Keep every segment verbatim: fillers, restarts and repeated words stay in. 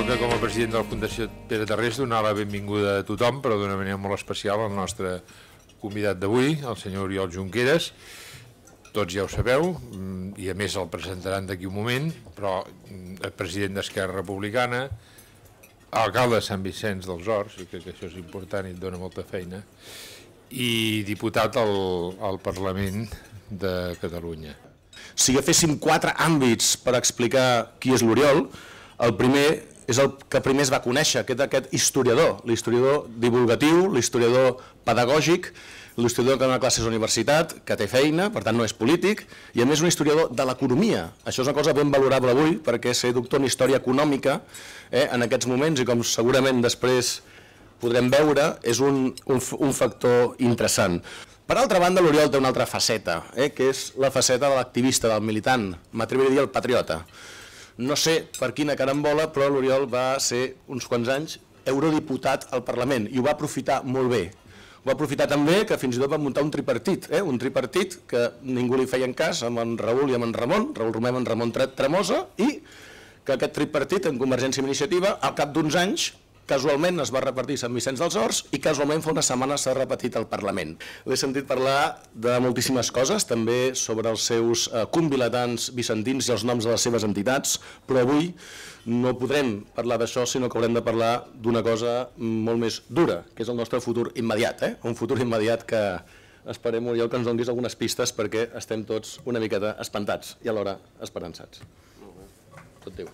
toca com a president de la Fundació Pere Tarrés donar la benvinguda a tothom, però d'una manera molt especial al nostre convidat d'avui, el senyor Oriol Junqueras. Tots ja ho sabeu, i a més el presentaran d'aquí un moment, però el president d'Esquerra Republicana, alcalde de Sant Vicenç dels Horts, i crec que això és important i et dona molta feina, i diputat al Parlament de Catalunya. Si agaféssim quatre àmbits per explicar qui és l'Oriol, el primer és el que primer es va conèixer, que és aquest historiador, l'historiador divulgatiu, l'historiador pedagògic, l'historiador que dona classes a la universitat, que té feina, per tant no és polític, i a més un historiador de l'economia. Això és una cosa ben valorable avui, perquè ser doctor en història econòmica en aquests moments, i com segurament després podrem veure, és un factor interessant. Per altra banda, l'Oriol té una altra faceta, que és la faceta de l'activista, del militant, m'atreviria a dir el patriota. No sé per quina carambola, però l'Oriol va ser uns quants anys eurodiputat al Parlament i ho va aprofitar molt bé. Ho va aprofitar també que fins i tot va muntar un tripartit, un tripartit que ningú li feia en cas, amb en Raúl i amb en Ramon, Raúl Romeu i en Ramon Tramosa, i que aquest tripartit, en Convergència i Iniciativa, al cap d'uns anys, casualment es va repartir Sant Vicenç dels Horts i casualment fa una setmana s'ha repetit al Parlament. L'he sentit parlar de moltíssimes coses, també sobre els seus convilatants vicentins i els noms de les seves entitats, però avui no podrem parlar d'això, sinó que haurem de parlar d'una cosa molt més dura, que és el nostre futur immediat, un futur immediat que esperem, Oriol, que ens donis algunes pistes perquè estem tots una miqueta espantats i alhora esperançats. Tot teu.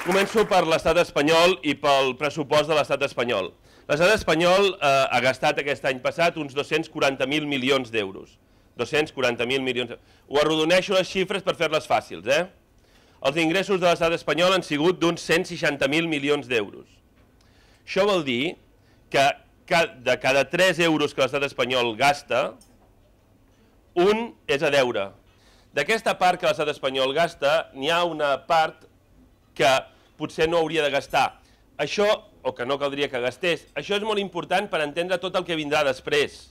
Començo per l'estat espanyol i pel pressupost de l'estat espanyol. L'estat espanyol ha gastat aquest any passat uns dos-cents quaranta mil milions d'euros. dos-cents quaranta mil milions d'euros. Ho arrodoneixo les xifres per fer-les fàcils, eh? Els ingressos de l'estat espanyol han sigut d'uns cent seixanta mil milions d'euros. Això vol dir que de cada tres euros que l'estat espanyol gasta, un és a deure. D'aquesta part que l'estat espanyol gasta, n'hi ha una part que potser no hauria de gastar, això, o que no caldria que gastés. Això és molt important per entendre tot el que vindrà després.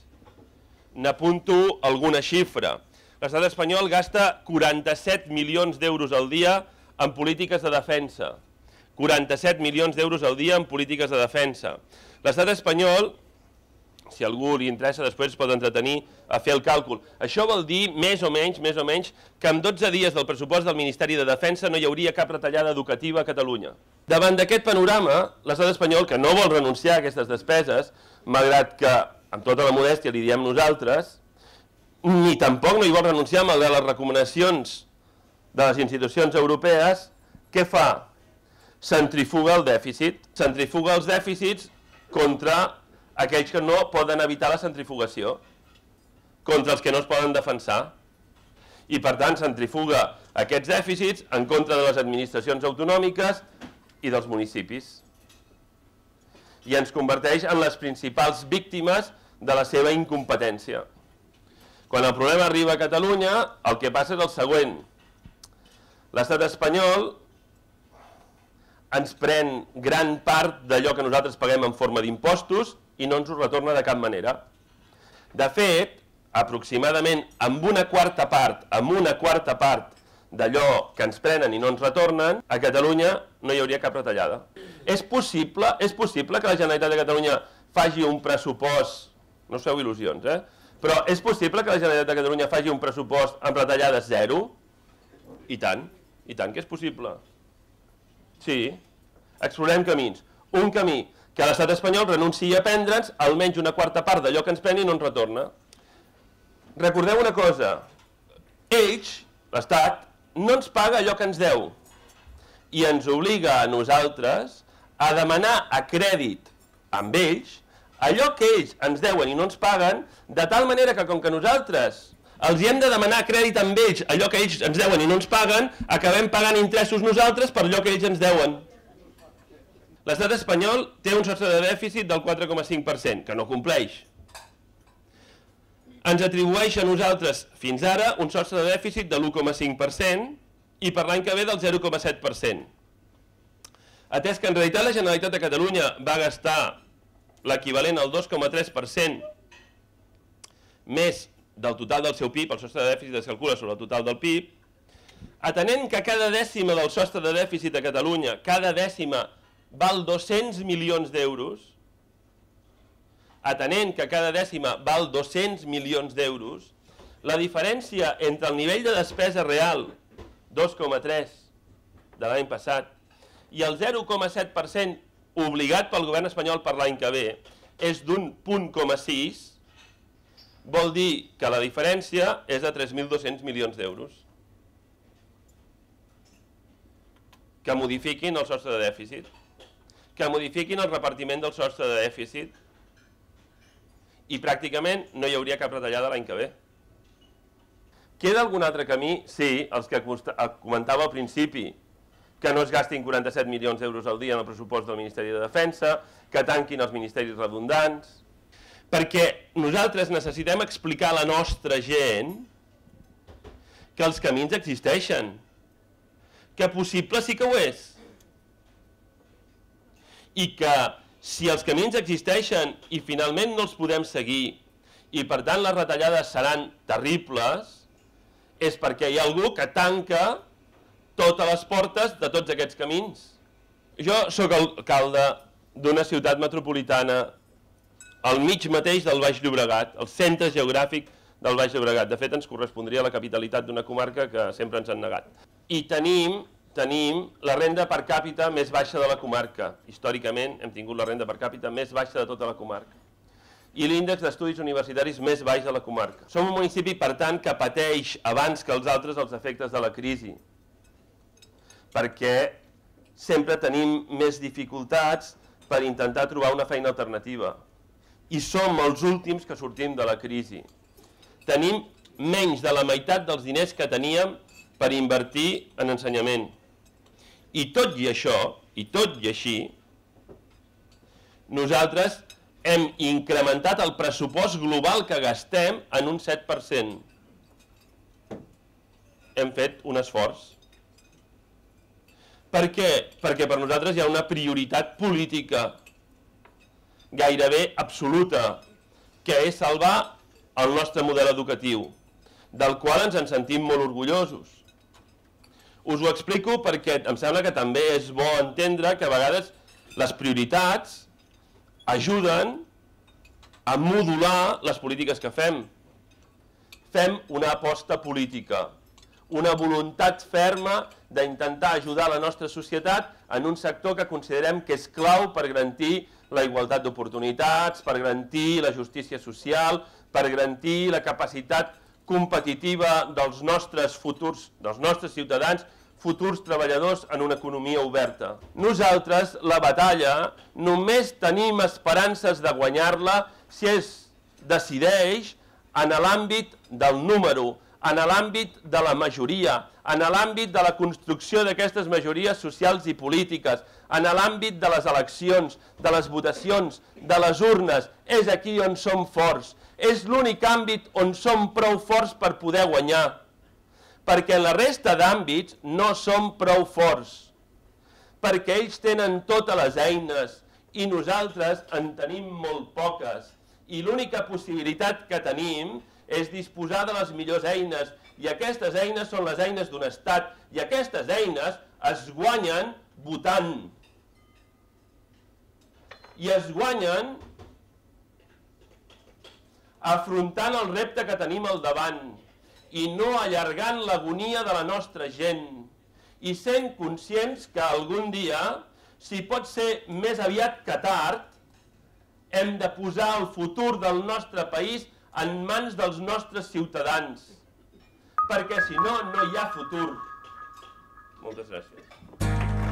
N'apunto alguna xifra. L'estat espanyol gasta quaranta-set milions d'euros al dia en polítiques de defensa. quaranta-set milions d'euros al dia en polítiques de defensa. L'estat espanyol, si a algú li interessa, després es pot entretenir a fer el càlcul. Això vol dir, més o menys, més o menys, que en dotze dies del pressupost del Ministeri de Defensa no hi hauria cap retallada educativa a Catalunya. Davant d'aquest panorama, l'estat espanyol, que no vol renunciar a aquestes despeses, malgrat que, amb tota la modèstia, li diem nosaltres, ni tampoc no hi vol renunciar, malgrat les recomanacions de les institucions europees, què fa? Centrifuga el dèficit. Centrifuga els dèficits contra aquells que no poden evitar la centrifugació, contra els que no es poden defensar. I, per tant, centrifuga aquests dèficits en contra de les administracions autonòmiques i dels municipis. I ens converteix en les principals víctimes de la seva incompetència. Quan el problema arriba a Catalunya, el que passa és el següent. L'estat espanyol ens pren gran part d'allò que nosaltres paguem en forma d'impostos i no ens ho retorna de cap manera. De fet, aproximadament amb una quarta part, amb una quarta part d'allò que ens prenen i no ens retornen, a Catalunya no hi hauria cap retallada. És possible, és possible que la Generalitat de Catalunya faci un pressupost, no us feu il·lusions, eh? Però és possible que la Generalitat de Catalunya faci un pressupost amb retallades zero? I tant, i tant que és possible. Sí, explorem camins. Un camí, que l'estat espanyol renunciï a prendre'ns almenys una quarta part d'allò que ens pren i no ens retorna. Recordeu una cosa, ells, l'estat, no ens paga allò que ens deu i ens obliga a nosaltres a demanar a crèdit amb ells allò que ells ens deuen i no ens paguen, de tal manera que com que nosaltres els hem de demanar crèdit amb ells allò que ells ens deuen i no ens paguen, acabem pagant interessos nosaltres per allò que ells ens deuen. L'estat espanyol té un sostre de dèficit del quatre coma cinc per cent, que no compleix. Ens atribueix a nosaltres, fins ara, un sostre de dèficit de l'u coma cinc per cent i per l'any que ve del zero coma set per cent. Atès que en realitat la Generalitat de Catalunya va gastar l'equivalent al dos coma tres per cent més del total del seu P I B, el sostre de dèficit es calcula sobre el total del P I B, Atenent que cada dècima del sostre de dèficit a Catalunya, cada dècima val dos-cents milions d'euros, atenent que cada dècima val dos-cents milions d'euros, la diferència entre el nivell de despesa real, dos coma tres de l'any passat, i el zero coma set per cent obligat pel govern espanyol per l'any que ve, és d'un punt coma sis, vol dir que la diferència és de tres mil dos-cents milions d'euros que modifiquin el sostre de dèficit, que modifiquin el repartiment del sostre de dèficit, i pràcticament no hi hauria cap retallada l'any que ve. Queda algun altre camí? Sí, els que comentava al principi, que no es gastin quaranta-set milions d'euros al dia en el pressupost del Ministeri de Defensa, que tanquin els ministeris redundants, perquè nosaltres necessitem explicar a la nostra gent que els camins existeixen, que possible sí que ho és, i que si els camins existeixen i finalment no els podem seguir i per tant les retallades seran terribles, és perquè hi ha algú que tanca totes les portes de tots aquests camins. Jo sóc alcalde d'una ciutat metropolitana al mig mateix del Baix Llobregat, el centre geogràfic del Baix Llobregat. De fet, ens correspondria a la capitalitat d'una comarca que sempre ens han negat. I tenim tenim la renda per càpita més baixa de la comarca. Històricament hem tingut la renda per càpita més baixa de tota la comarca. I l'índex d'estudis universitaris més baix de la comarca. Som un municipi, per tant, que pateix abans que els altres els efectes de la crisi, perquè sempre tenim més dificultats per intentar trobar una feina alternativa. I som els últims que sortim de la crisi. Tenim menys de la meitat dels diners que teníem per invertir en ensenyament. I tot i això, i tot i així, nosaltres hem incrementat el pressupost global que gastem en un set per cent. Hem fet un esforç. Per què? Perquè per nosaltres hi ha una prioritat política gairebé absoluta, que és salvar el nostre model educatiu, del qual ens en sentim molt orgullosos. Us ho explico perquè em sembla que també és bo entendre que a vegades les prioritats ajuden a modular les polítiques que fem. Fem una aposta política, una voluntat ferma d'intentar ajudar la nostra societat en un sector que considerem que és clau per garantir la igualtat d'oportunitats, per garantir la justícia social, per garantir la capacitat competitiva dels nostres futurs, dels nostres ciutadans, futurs treballadors en una economia oberta. Nosaltres, la batalla, només tenim esperances de guanyar-la si es decideix en l'àmbit del número, en l'àmbit de la majoria, en l'àmbit de la construcció d'aquestes majories socials i polítiques, en l'àmbit de les eleccions, de les votacions, de les urnes. És aquí on som forts. És l'únic àmbit on som prou forts per poder guanyar. Perquè en la resta d'àmbits no som prou forts. Perquè ells tenen totes les eines i nosaltres en tenim molt poques. I l'única possibilitat que tenim és disposar de les millors eines, i aquestes eines són les eines d'un estat, i aquestes eines es guanyen votant. I es guanyen afrontant el repte que tenim al davant, i no allargant l'agonia de la nostra gent, i sent conscients que algun dia, si pot ser més aviat que tard, hem de posar el futur del nostre país en mans dels nostres ciutadans, perquè si no, no hi ha futur. Moltes gràcies.